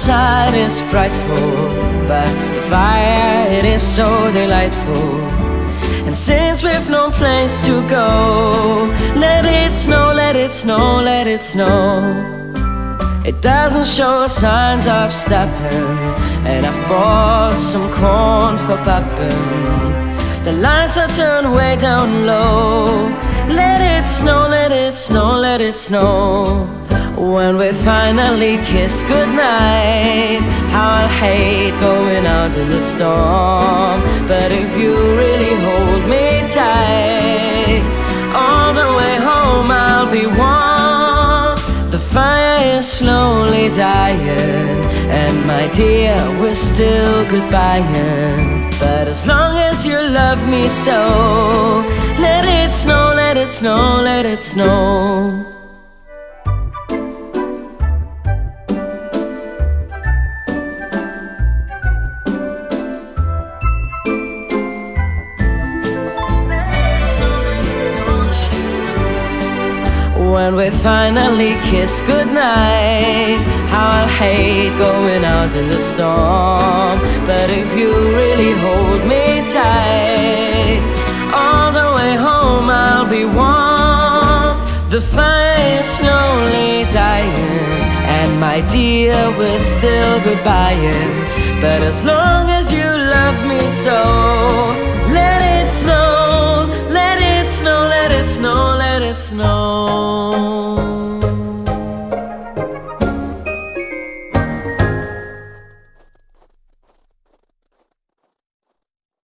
outside is frightful, but the fire, it is so delightful. And since we've no place to go, let it snow, let it snow, let it snow. It doesn't show signs of stopping, and I've bought some corn for popping. The lights are turned way down low. Let it snow, let it snow, let it snow. When we finally kiss goodnight, how I'll hate going out in the storm. But if you really hold me tight, all the way home I'll be warm. The fire is slowly dying, and my dear, we're still goodbying. But as long as you love me so, let it snow, let it snow, let it snow. When we finally kiss goodnight, how I'll hate going out in the storm. But if you really hold me tight, all the way home I'll be warm. The fire is slowly dying, and my dear, we're still goodbying. But as long as you love me so, let it snow, let it snow, let it snow, let it snow.